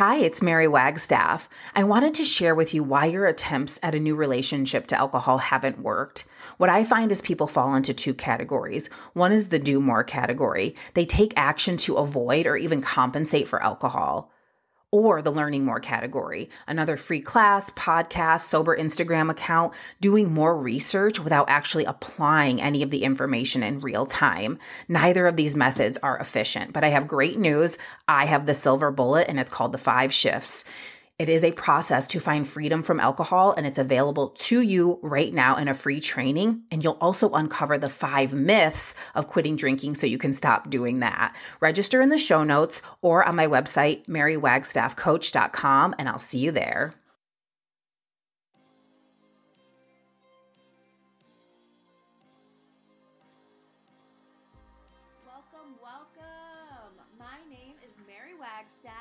Hi, it's Mary Wagstaff. I wanted to share with you why your attempts at a new relationship to alcohol haven't worked. What I find is people fall into two categories. One is the do more category. They take action to avoid or even compensate for alcohol. Or the learning more category. Another free class, podcast, sober Instagram account, doing more research without actually applying any of the information in real time. Neither of these methods are efficient, but I have great news. I have the silver bullet, and it's called the 5 shifts. It is a process to find freedom from alcohol, and it's available to you right now in a free training. And you'll also uncover the 5 myths of quitting drinking so you can stop doing that. Register in the show notes or on my website, marywagstaffcoach.com, and I'll see you there. Welcome, welcome. My name is Mary Wagstaff.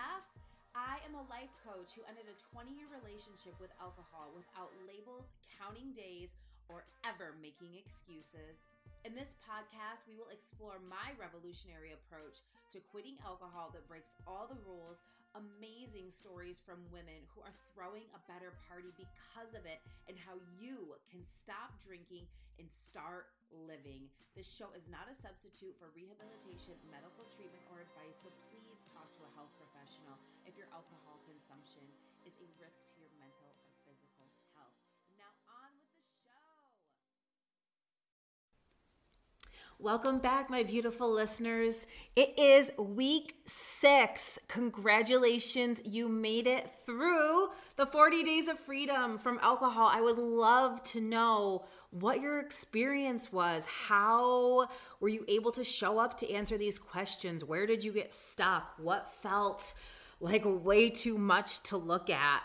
I am a life coach who ended a 20-year relationship with alcohol without labels, counting days, or ever making excuses. In this podcast, we will explore my revolutionary approach to quitting alcohol that breaks all the rules, amazing stories from women who are throwing a better party because of it, and how you can stop drinking and start living. This show is not a substitute for rehabilitation, medical treatment, or advice, so please talk to a health professional if your alcohol consumption is a risk to your mental or physical health. Now on with the show. Welcome back, my beautiful listeners. It is week 6. Congratulations, you made it through the 40 days of freedom from alcohol. I would love to know what your experience was. How were you able to show up to answer these questions? Where did you get stuck? What felt like way too much to look at?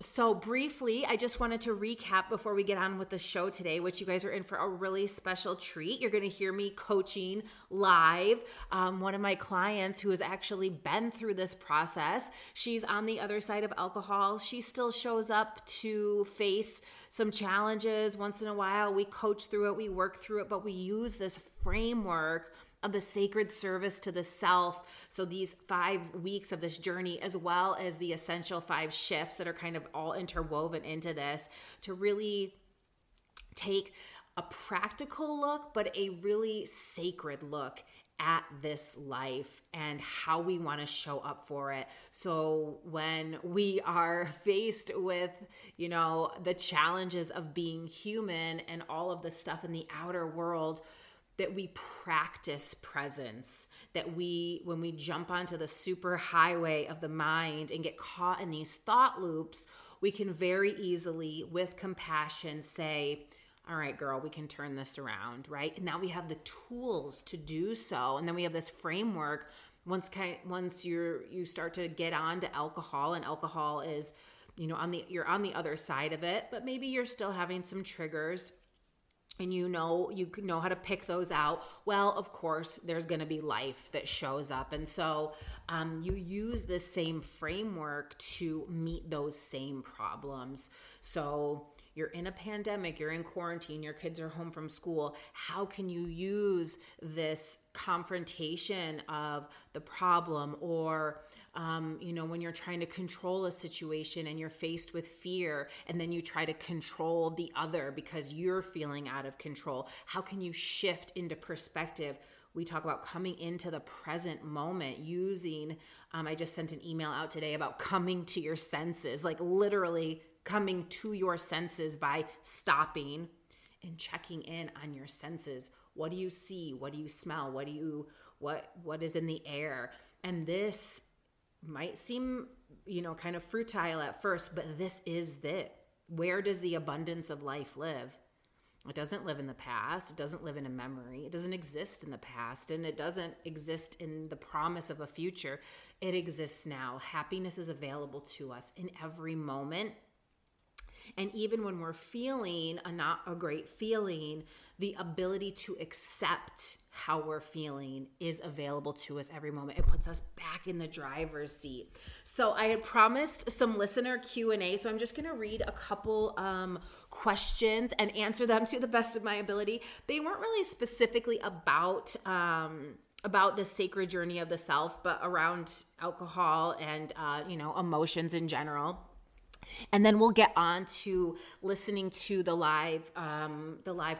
So briefly, I just wanted to recap before we get on with the show today, which you guys are in for a really special treat. You're going to hear me coaching live. One of my clients who has actually been through this process, she's on the other side of alcohol. She still shows up to face some challenges once in a while. We coach through it, we work through it, but we use this framework of the sacred service to the self. So these 5 weeks of this journey, as well as the essential 5 shifts that are kind of all interwoven into this, to really take a practical look, but a really sacred look at this life and how we want to show up for it. So when we are faced with, you know, the challenges of being human and all of the stuff in the outer world, that we practice presence, that we, when we jump onto the super highway of the mind and get caught in these thought loops, we can very easily, with compassion, say, all right, girl, we can turn this around, right? And now we have the tools to do so. And then we have this framework. Once you start to get on to alcohol, and alcohol is, you know, you're on the other side of it, but maybe you're still having some triggers. And you know how to pick those out. Well, of course, there's going to be life that shows up. And so you use this same framework to meet those same problems. So you're in a pandemic, you're in quarantine, your kids are home from school. How can you use this confrontation of the problem? Or, you know, when you're trying to control a situation and you're faced with fear, and then you try to control the other because you're feeling out of control. How can you shift into perspective? We talk about coming into the present moment using, I just sent an email out today about coming to your senses, like literally coming to your senses by stopping and checking in on your senses. What do you see? What do you smell? What is in the air? And this might seem, you know, kind of futile at first, but this is it. Where does the abundance of life live? It doesn't live in the past. It doesn't live in a memory. It doesn't exist in the past, and it doesn't exist in the promise of a future. It exists now. Happiness is available to us in every moment. And even when we're feeling a not a great feeling, the ability to accept how we're feeling is available to us every moment. It puts us back in the driver's seat. So I had promised some listener Q&A, so I'm just going to read a couple questions and answer them to the best of my ability. They weren't really specifically about about the sacred journey of the self, but around alcohol and, emotions in general. And then we'll get on to listening to the live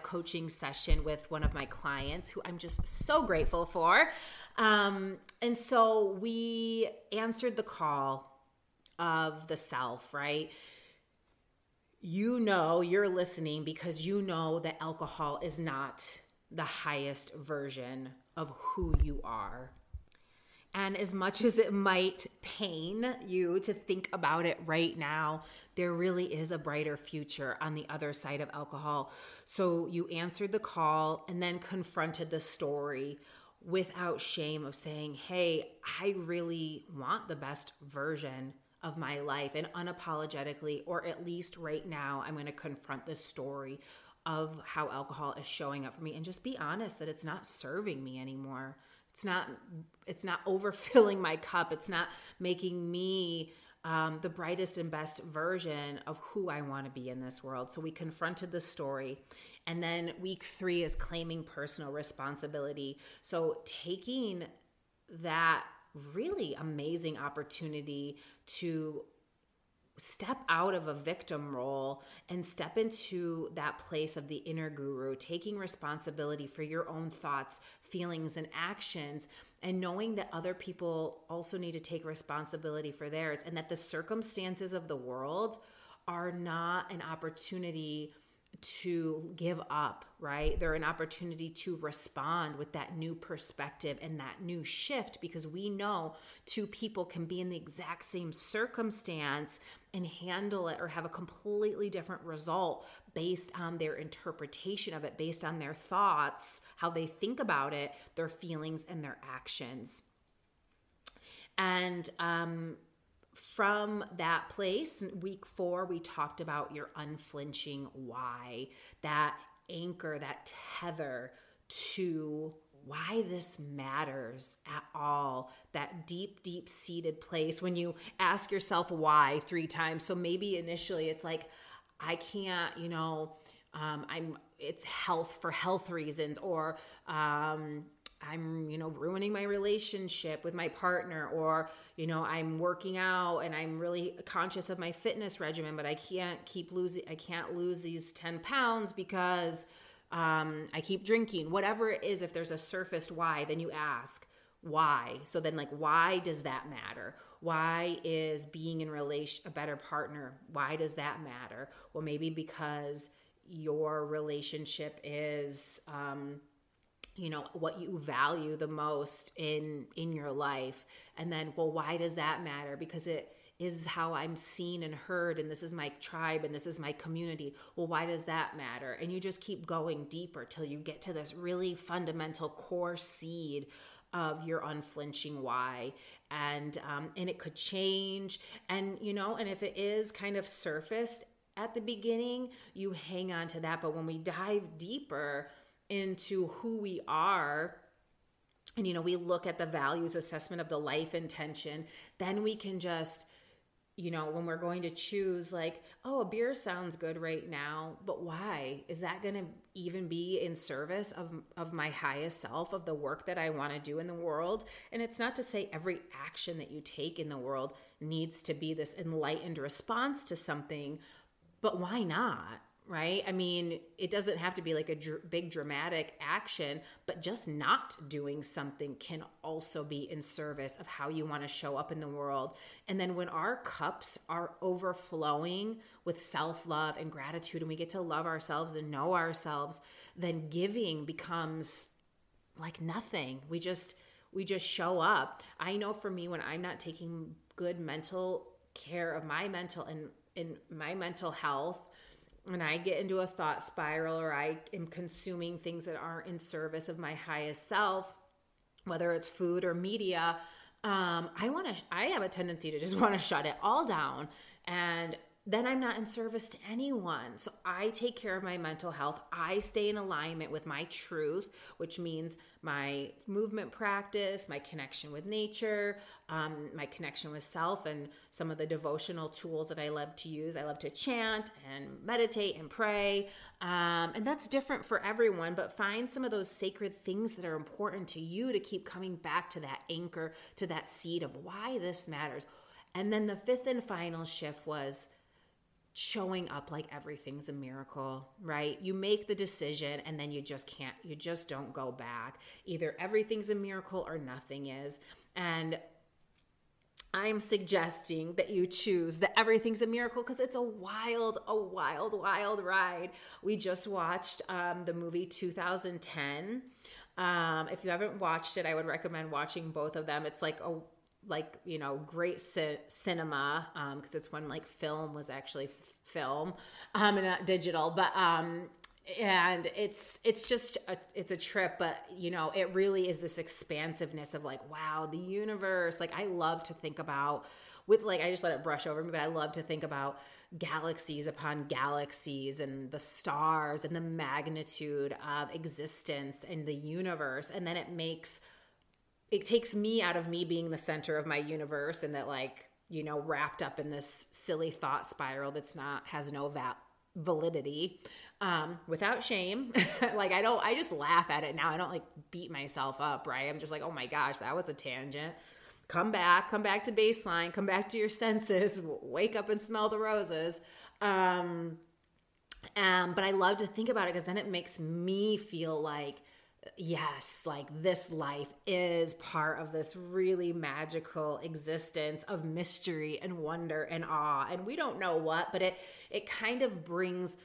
coaching session with one of my clients who I'm just so grateful for. And so we answered the call of the self, right? You know you're listening because you know that alcohol is not the highest version of who you are. And as much as it might pain you to think about it right now, there really is a brighter future on the other side of alcohol. So you answered the call and then confronted the story without shame of saying, hey, I really want the best version of my life. And unapologetically, or at least right now, I'm going to confront the story of how alcohol is showing up for me and just be honest that it's not serving me anymore. It's not overfilling my cup. It's not making me the brightest and best version of who I want to be in this world. So we confronted the story. And then week 3 is claiming personal responsibility. So taking that really amazing opportunity to step out of a victim role and step into that place of the inner guru, taking responsibility for your own thoughts, feelings, and actions, and knowing that other people also need to take responsibility for theirs, and that the circumstances of the world are not an opportunity to give up, right? They're an opportunity to respond with that new perspective and that new shift, because we know 2 people can be in the exact same circumstance and handle it or have a completely different result based on their interpretation of it, based on their thoughts, how they think about it, their feelings, and their actions. And from that place, week 4, we talked about your unflinching why, that anchor, that tether to why this matters at all, that deep, deep-seated place when you ask yourself why 3 times. So maybe initially it's like, I can't, it's health for health reasons, or I'm, ruining my relationship with my partner, or, I'm working out and I'm really conscious of my fitness regimen, but I can't lose these 10 pounds because I keep drinking. Whatever it is, if there's a surfaced why, then you ask why. So then why does that matter? Why is being in a better partner? Why does that matter? Well, maybe because your relationship is, what you value the most in your life. And then, well, why does that matter? Because it is how I'm seen and heard, and this is my tribe, and this is my community. Well, why does that matter? And you just keep going deeper till you get to this really fundamental core seed of your unflinching why. And it could change. And, and if it is kind of surfaced at the beginning, you hang on to that. But when we dive deeper into who we are, and we look at the values assessment of the life intention, then we can just, when we're going to choose, a beer sounds good right now, but why? Is that going to even be in service of my highest self, of the work that I want to do in the world? And it's not to say every action that you take in the world needs to be this enlightened response to something, but why not? Right? I mean, it doesn't have to be like a big dramatic action, but just not doing something can also be in service of how you want to show up in the world. And then when our cups are overflowing with self-love and gratitude, and we get to love ourselves and know ourselves, then giving becomes like nothing. We just show up. I know for me, when I'm not taking good mental care of my mental and in my mental health, when I get into a thought spiral or I am consuming things that aren't in service of my highest self, whether it's food or media, I have a tendency to just want to shut it all down. And then I'm not in service to anyone. So I take care of my mental health. I stay in alignment with my truth, which means my movement practice, my connection with nature, my connection with self, and some of the devotional tools that I love to use. I love to chant and meditate and pray. And that's different for everyone, but find some of those sacred things that are important to you to keep coming back to that anchor, to that seed of why this matters. And then the fifth and final shift was showing up like everything's a miracle, right? You make the decision and then you just don't go back. Either everything's a miracle or nothing is. And I'm suggesting that you choose that everything's a miracle because it's a wild ride. We just watched the movie 2010. If you haven't watched it, I would recommend watching both of them. It's like great cinema, because it's when like film was actually film, and not digital, but, and it's a trip, but you know, it really is this expansiveness of like, wow, the universe. Like I love to think about I just let it brush over me, but I love to think about galaxies upon galaxies and the stars and the magnitude of existence and the universe. And then it takes me out of me being the center of my universe and that wrapped up in this silly thought spiral has no validity, without shame. I just laugh at it now. I don't beat myself up, right? I'm just like, oh my gosh, that was a tangent. Come back to baseline, come back to your senses, wake up and smell the roses. But I love to think about it because then it makes me feel like, yes, this life is part of this really magical existence of mystery and wonder and awe. And we don't know what, but it kind of brings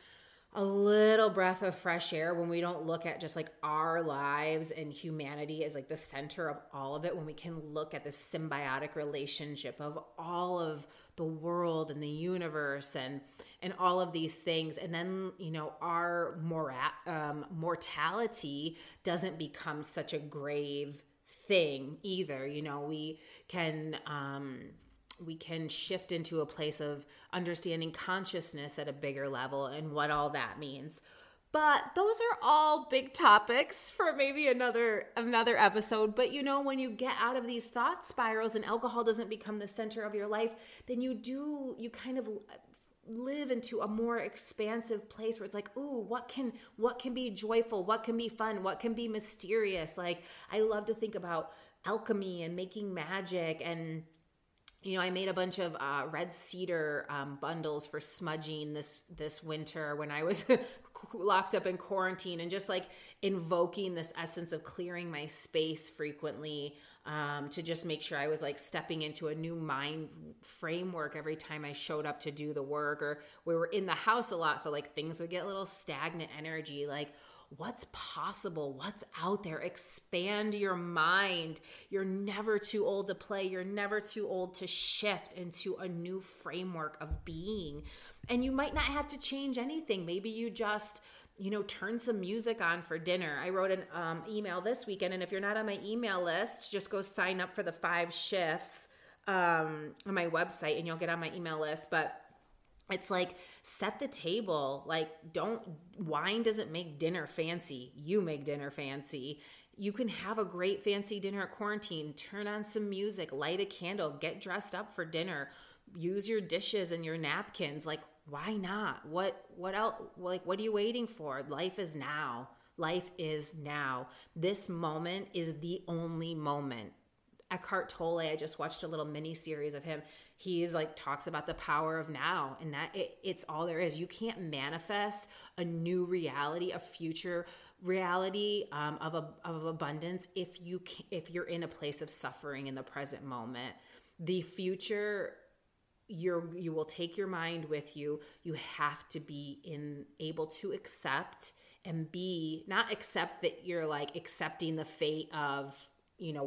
a little breath of fresh air when we don't look at just our lives and humanity as the center of all of it, when we can look at the symbiotic relationship of all of the world and the universe and all of these things. And then, our mortality doesn't become such a grave thing either. We can, we can shift into a place of understanding consciousness at a bigger level and what all that means. But those are all big topics for maybe another episode. But when you get out of these thought spirals and alcohol doesn't become the center of your life, then you kind of live into a more expansive place where it's like, ooh, what can be joyful? What can be fun? What can be mysterious? I love to think about alchemy and making magic, and I made a bunch of red cedar bundles for smudging this winter when I was locked up in quarantine, and just invoking this essence of clearing my space frequently to just make sure I was stepping into a new mind framework every time I showed up to do the work, or we were in the house a lot. So things would get a little stagnant energy, what's possible? What's out there? Expand your mind. You're never too old to play. You're never too old to shift into a new framework of being. And you might not have to change anything. Maybe you just, turn some music on for dinner. I wrote an email this weekend, and if you're not on my email list, just go sign up for the 5 shifts on my website and you'll get on my email list. But it's set the table. Wine doesn't make dinner fancy. You make dinner fancy. You can have a great fancy dinner at quarantine. Turn on some music, light a candle, get dressed up for dinner, use your dishes and your napkins. Why not? What else? What are you waiting for? Life is now. Life is now. This moment is the only moment. Eckhart Tolle, I just watched a little mini series of him. He's talks about the power of now, and that it's all there is. You can't manifest a new reality, a future reality of abundance if you're in a place of suffering in the present moment. The future, you will take your mind with you. You have to be able to accept and be, not accept that you're accepting the fate of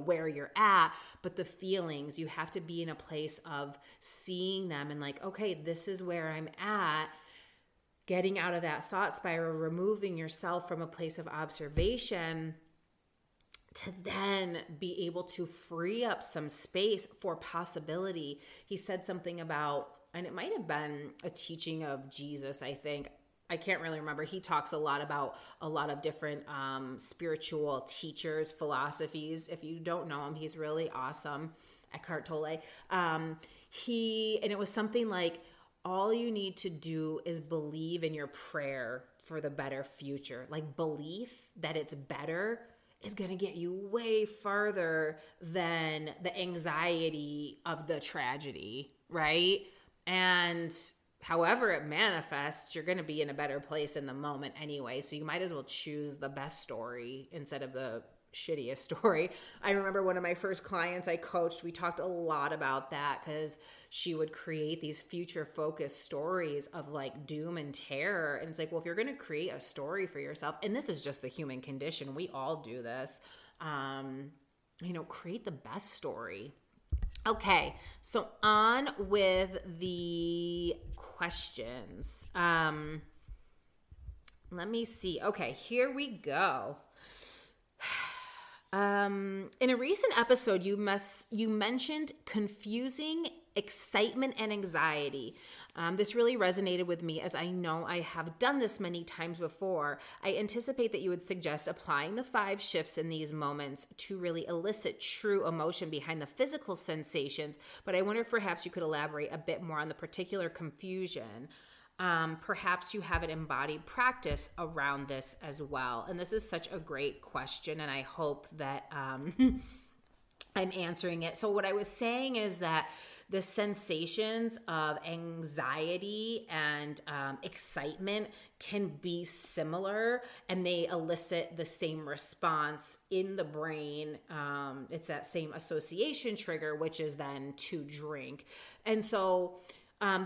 where you're at, but the feelings, you have to be in a place of seeing them and okay, this is where I'm at, getting out of that thought spiral, removing yourself from a place of observation to then be able to free up some space for possibility. He said something about, and it might have been a teaching of Jesus, I think. I can't really remember. He talks a lot about a lot of different spiritual teachers, philosophies. If you don't know him, he's really awesome. Eckhart Tolle. And it was something like, all you need to do is believe in your prayer for the better future. Like, belief that it's better is going to get you way farther than the anxiety of the tragedy, right? And however it manifests, you're going to be in a better place in the moment anyway. So you might as well choose the best story instead of the shittiest story. I remember one of my first clients I coached, we talked a lot about that, because she would create these future focused stories of like doom and terror. And it's like, well, if you're going to create a story for yourself, and this is just the human condition, we all do this, create the best story. Okay, so on with the questions. Let me see. Okay, here we go. In a recent episode, you mentioned confusing excitement and anxiety. This really resonated with me, as I know I have done this many times before. I anticipate that you would suggest applying the 5 shifts in these moments to really elicit true emotion behind the physical sensations, but I wonder if perhaps you could elaborate a bit more on the particular confusion. Perhaps you have an embodied practice around this as well. And this is such a great question, and I hope that I'm answering it. So what I was saying is that the sensations of anxiety and excitement can be similar, and they elicit the same response in the brain. It's that same association trigger, which is then to drink. And so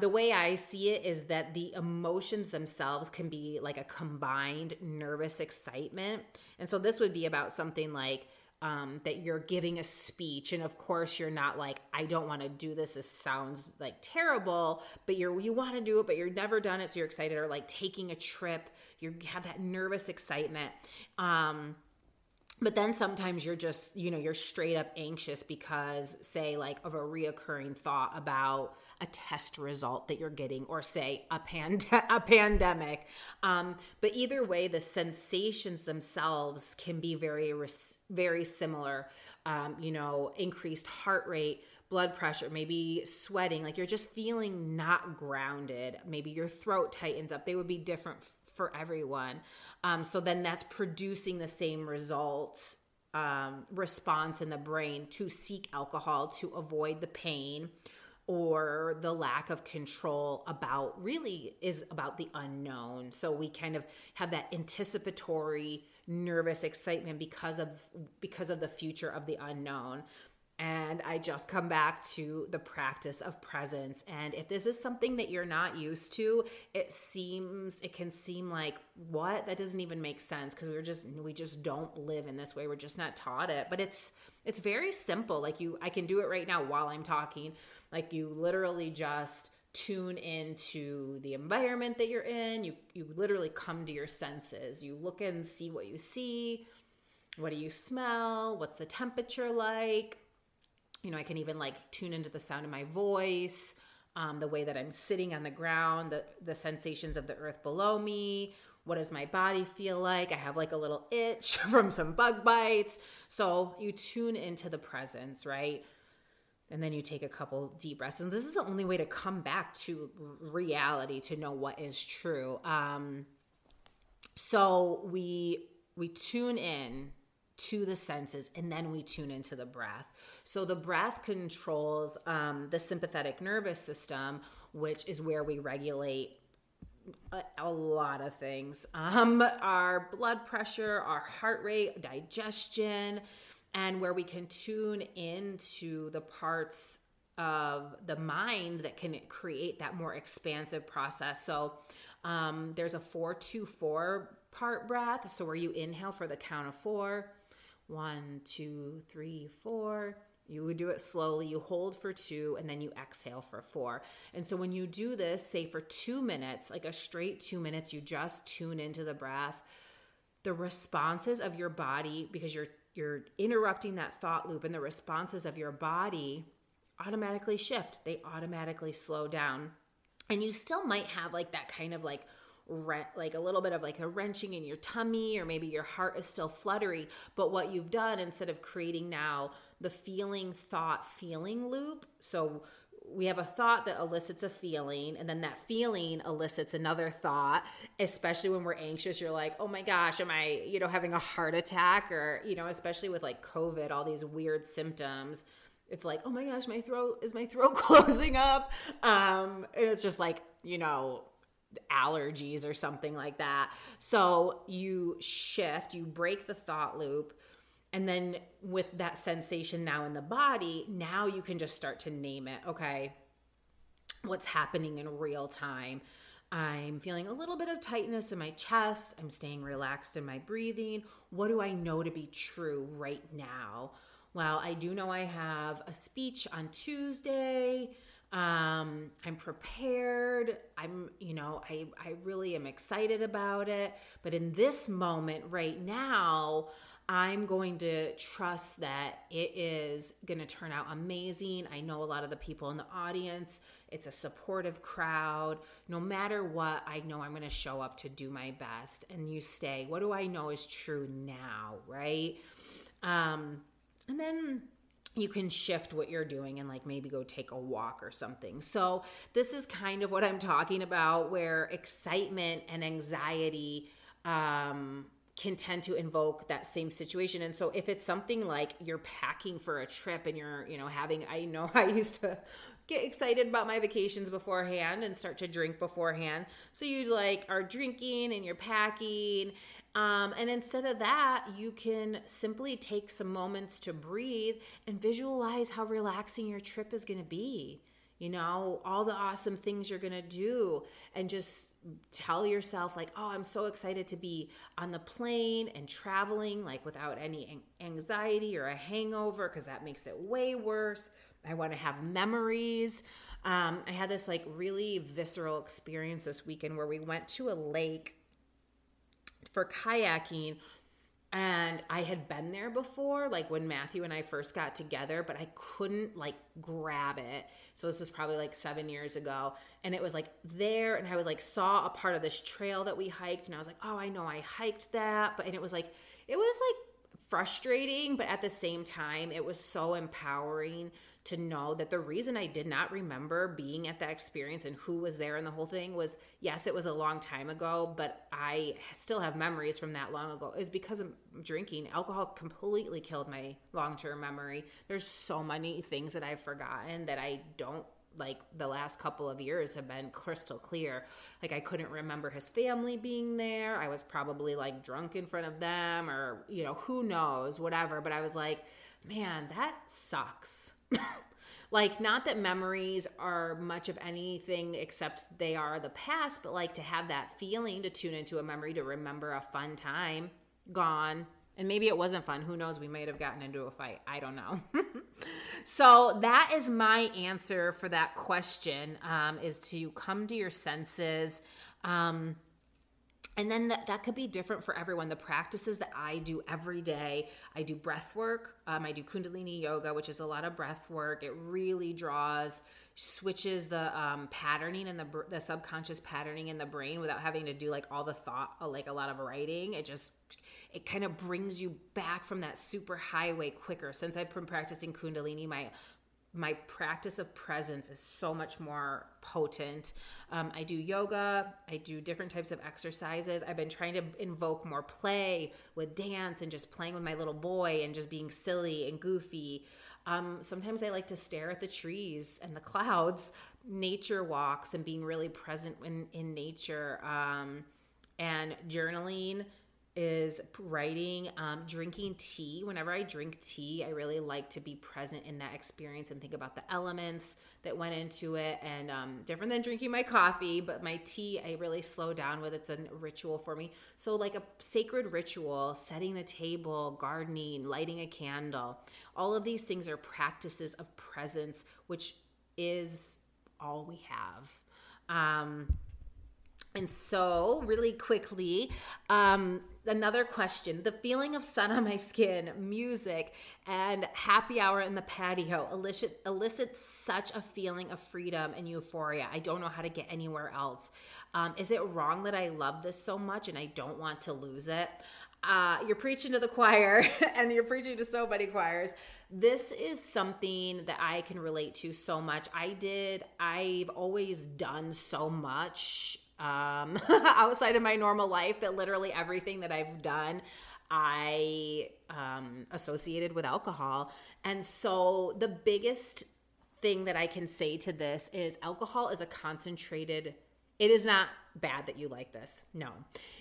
the way I see it is that the emotions themselves can be like a combined nervous excitement. And so this would be about something like that you're giving a speech, and of course you're not like, I don't want to do this. This sounds like terrible, but you want to do it, but you've never done it, so you're excited. Or like taking a trip, you have that nervous excitement. But then sometimes you're just, you're straight up anxious because, say, like of a reoccurring thought about a test result that you're getting, or say a pandemic. But either way, the sensations themselves can be very, very similar. Increased heart rate, blood pressure, maybe sweating, like you're just feeling not grounded. Maybe your throat tightens up. They would be different for everyone. So then that's producing the same results, response in the brain to seek alcohol, to avoid the pain or the lack of control about really is about the unknown. So we kind of have that anticipatory nervous excitement because of the future of the unknown. And I just come back to the practice of presence. And if this is something that you're not used to, it can seem like, what? That doesn't even make sense, because we just don't live in this way. We're just not taught it. But it's very simple. Like I can do it right now while I'm talking. Like, you literally just tune into the environment that you're in. You literally come to your senses. You look and see what you see. What do you smell? What's the temperature like? I can even like tune into the sound of my voice, the way that I'm sitting on the ground, the sensations of the earth below me. What does my body feel like? I have like a little itch from some bug bites. So you tune into the presence, right? And then you take a couple deep breaths. And this is the only way to come back to reality, to know what is true. So we tune in to the senses, and then we tune into the breath. So the breath controls the sympathetic nervous system, which is where we regulate a lot of things. Our blood pressure, our heart rate, digestion, and where we can tune into the parts of the mind that can create that more expansive process. So there's a 4-2-4 part breath. So where you inhale for the count of 4. 1, 2, 3, 4. You would do it slowly. You hold for 2, and then you exhale for 4. And so when you do this, say for 2 minutes, like a straight 2 minutes, you just tune into the breath, the responses of your body, because you're you're interrupting that thought loop, and the responses of your body automatically shift. They automatically slow down. And you still might have like that kind of like a little bit of like a wrenching in your tummy, or maybe your heart is still fluttery. But what you've done, instead of creating now the feeling, thought, feeling loop, so we have a thought that elicits a feeling, and then that feeling elicits another thought, especially when we're anxious. You're like, oh my gosh, am I, you know, having a heart attack? Or, you know, especially with like COVID, all these weird symptoms. It's like, oh my gosh, my throat closing up? And it's just like, you know, allergies or something like that. So you shift, you break the thought loop. And then with that sensation now in the body, now you can just start to name it. Okay, what's happening in real time? I'm feeling a little bit of tightness in my chest. I'm staying relaxed in my breathing. What do I know to be true right now? Well, I do know I have a speech on Tuesday. I'm prepared. I'm, you know, I really am excited about it. But in this moment right now, I'm going to trust that it is going to turn out amazing. I know a lot of the people in the audience. It's a supportive crowd. No matter what, I know I'm going to show up to do my best. And you stay, what do I know is true now, right? And then you can shift what you're doing and like maybe go take a walk or something. So this is kind of what I'm talking about, where excitement and anxiety can tend to invoke that same situation. And so if it's something like you're packing for a trip and you're, you know, having, I know I used to get excited about my vacations beforehand and start to drink beforehand. So you like are drinking and you're packing. And instead of that, you can simply take some moments to breathe and visualize how relaxing your trip is going to be. You know, all the awesome things you're going to do, and just tell yourself like, oh, I'm so excited to be on the plane and traveling like without any anxiety or a hangover, because that makes it way worse. I want to have memories. I had this like really visceral experience this weekend where we went to a lake for kayaking. And I had been there before, like when Matthew and I first got together, but I couldn't like grab it. So this was probably like 7 years ago. And it was like there, and I was like saw a part of this trail that we hiked, and I was like, oh, I know I hiked that. But and it was like frustrating, but at the same time, it was so empowering to know that the reason I did not remember being at that experience and who was there and the whole thing was, yes, it was a long time ago, but I still have memories from that long ago. It was because of drinking. Alcohol completely killed my long-term memory. There's so many things that I've forgotten that I don't, like the last couple of years have been crystal clear. Like I couldn't remember his family being there. I was probably like drunk in front of them, or, you know, who knows, whatever. But I was like, man, that sucks. Like, not that memories are much of anything except they are the past, but like to have that feeling, to tune into a memory, to remember a fun time gone. And maybe it wasn't fun. Who knows? We might have gotten into a fight. I don't know. So that is my answer for that question, is to come to your senses. And then that could be different for everyone. The practices that I do every day, I do breath work. I do Kundalini yoga, which is a lot of breath work. It really switches the patterning and the subconscious patterning in the brain without having to do like all the thought, like a lot of writing. It kind of brings you back from that super highway quicker. Since I've been practicing Kundalini, my practice of presence is so much more potent. I do yoga. I do different types of exercises. I've been trying to invoke more play with dance and just playing with my little boy and just being silly and goofy. Sometimes I like to stare at the trees and the clouds, nature walks, and being really present in nature. And journaling is writing, drinking tea. Whenever I drink tea, I really like to be present in that experience and think about the elements that went into it. And different than drinking my coffee, but my tea, I really slow down with. It's a ritual for me. So like a sacred ritual, setting the table, gardening, lighting a candle. All of these things are practices of presence, which is all we have. And so really quickly, another question, the feeling of sun on my skin, music, and happy hour in the patio elicits such a feeling of freedom and euphoria. I don't know how to get anywhere else. Is it wrong that I love this so much and I don't want to lose it? You're preaching to the choir and you're preaching to so many choirs. This is something that I can relate to so much. I've always done so much outside of my normal life that literally everything that I've done, I associated with alcohol. And so the biggest thing that I can say to this is alcohol is a concentrated, it is not bad that you like this. No,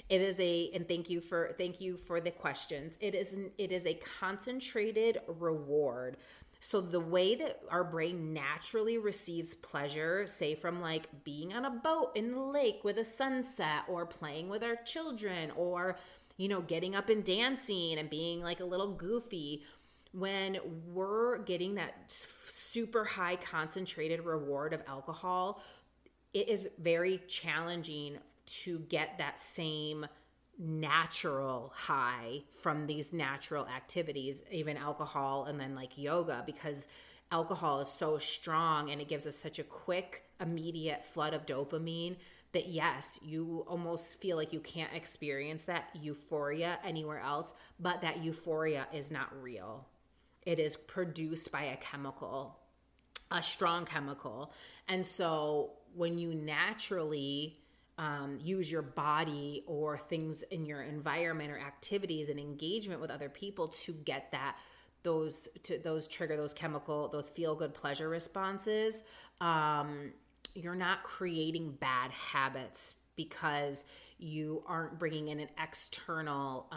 it is a, and thank you for the questions. It is a concentrated reward. So the way that our brain naturally receives pleasure, say from like being on a boat in the lake with a sunset or playing with our children or, you know, getting up and dancing and being like a little goofy, when we're getting that super high concentrated reward of alcohol, it is very challenging to get that same natural high from these natural activities, even alcohol and then like yoga, because alcohol is so strong and it gives us such a quick, immediate flood of dopamine that yes, you almost feel like you can't experience that euphoria anywhere else, but that euphoria is not real. It is produced by a chemical, a strong chemical. And so when you naturally use your body or things in your environment or activities and engagement with other people to get that, those feel good pleasure responses, you're not creating bad habits because you aren't bringing in an external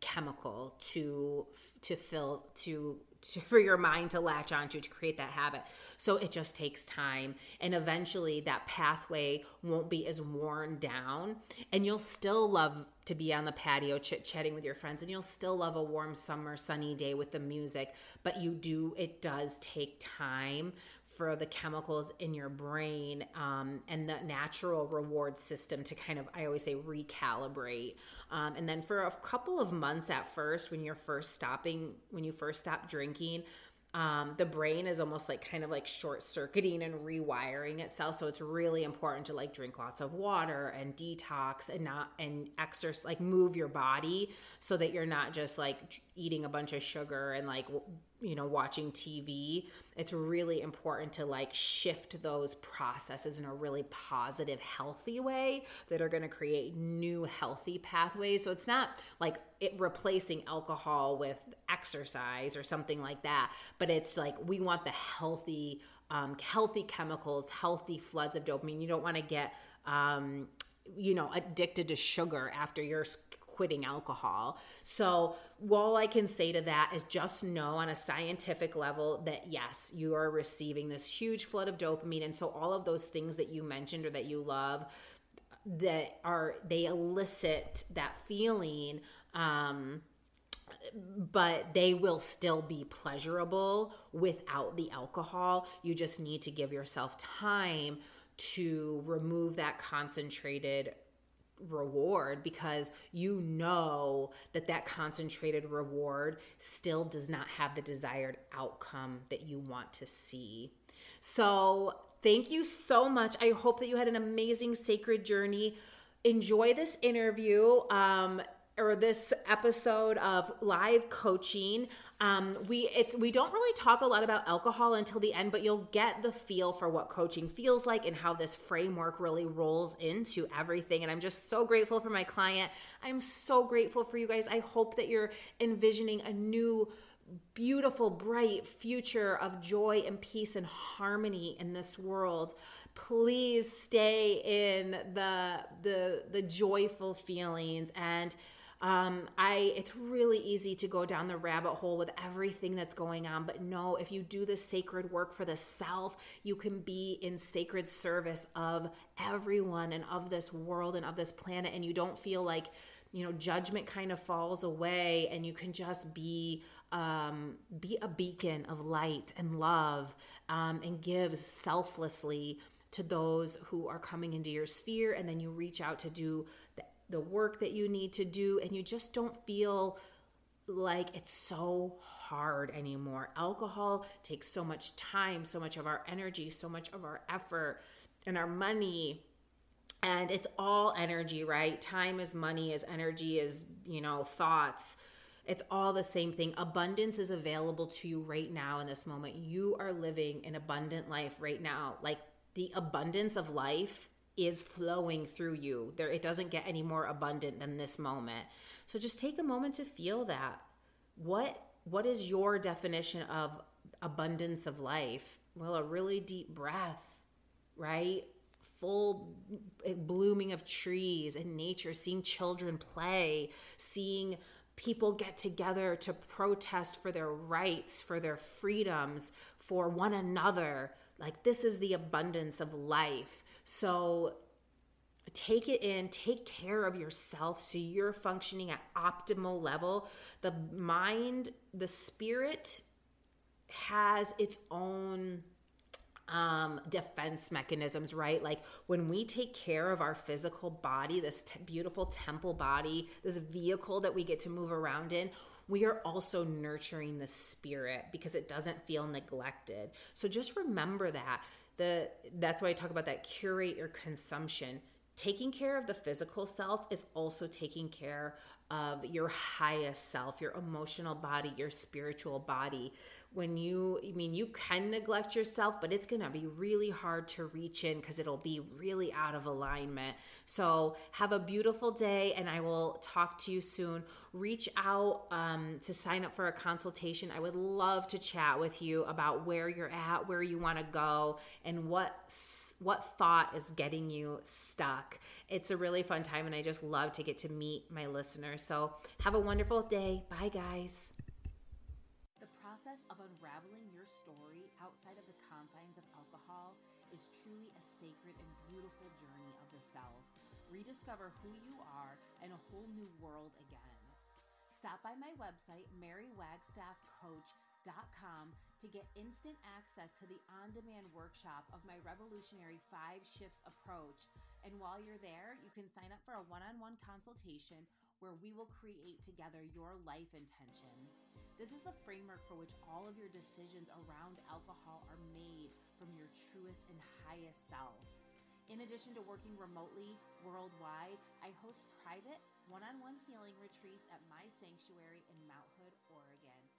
chemical for your mind to latch onto to create that habit. So it just takes time. And eventually that pathway won't be as worn down and you'll still love to be on the patio chit-chatting with your friends and you'll still love a warm summer sunny day with the music, but it does take time for the chemicals in your brain and the natural reward system to kind of, I always say, recalibrate. And then for a couple of months at first, when you first stop drinking, the brain is almost like kind of like short-circuiting and rewiring itself. So it's really important to like drink lots of water and detox and exercise, like move your body so that you're not just like eating a bunch of sugar and like, you know, watching TV. It's really important to like shift those processes in a really positive, healthy way that are going to create new healthy pathways. So it's not like it replacing alcohol with exercise or something like that, but it's like we want the healthy chemicals, healthy floods of dopamine. You don't want to get, you know, addicted to sugar after you're quitting alcohol. So all I can say to that is just know on a scientific level that yes, you are receiving this huge flood of dopamine. And so all of those things that you mentioned or that you love, they elicit that feeling, but they will still be pleasurable without the alcohol. You just need to give yourself time to remove that concentrated reward, because you know that concentrated reward still does not have the desired outcome that you want to see. So thank you so much. I hope that you had an amazing sacred journey. Enjoy this interview or this episode of live coaching. We don't really talk a lot about alcohol until the end, but you'll get the feel for what coaching feels like and how this framework really rolls into everything. And I'm just so grateful for my client. I'm so grateful for you guys. I hope that you're envisioning a new, beautiful, bright future of joy and peace and harmony in this world. Please stay in the joyful feelings and it's really easy to go down the rabbit hole with everything that's going on, but no, if you do this sacred work for the self, you can be in sacred service of everyone and of this world and of this planet, and you don't feel like, you know, judgment kind of falls away, and you can just be a beacon of light and love and give selflessly to those who are coming into your sphere, and then you reach out to do the work that you need to do, and you just don't feel like it's so hard anymore. Alcohol takes so much time, so much of our energy, so much of our effort and our money. And it's all energy, right? Time is money, is energy, is, thoughts. It's all the same thing. Abundance is available to you right now in this moment. You are living an abundant life right now. Like, the abundance of life is flowing through you. There, it doesn't get any more abundant than this moment. So just take a moment to feel that. What is your definition of abundance of life? Well, a really deep breath, right? Full blooming of trees and nature, seeing children play, seeing people get together to protest for their rights, for their freedoms, for one another. Like, this is the abundance of life. So take it in, take care of yourself so you're functioning at optimal level. The mind, the spirit has its own defense mechanisms, right? Like, when we take care of our physical body, this beautiful temple body, this vehicle that we get to move around in, we are also nurturing the spirit because it doesn't feel neglected. So just remember that. That's why I talk about that, curate your consumption. Taking care of the physical self is also taking care of your highest self, your emotional body, your spiritual body. When you can neglect yourself, but it's going to be really hard to reach in because it'll be really out of alignment. So have a beautiful day, and I will talk to you soon. Reach out to sign up for a consultation. I would love to chat with you about where you're at, where you want to go, and what thought is getting you stuck. It's a really fun time, and I just love to get to meet my listeners. So have a wonderful day. Bye, guys. The process of unraveling your story outside of the confines of alcohol is truly a sacred and beautiful journey of the self. Rediscover who you are and a whole new world again. Stop by my website, marywagstaffcoach.com, to get instant access to the on-demand workshop of my revolutionary 5 shifts approach. And while you're there, you can sign up for a one-on-one consultation where we will create together your life intention. This is the framework for which all of your decisions around alcohol are made from your truest and highest self. In addition to working remotely worldwide, I host private one-on-one healing retreats at my sanctuary in Mount Hood, Oregon.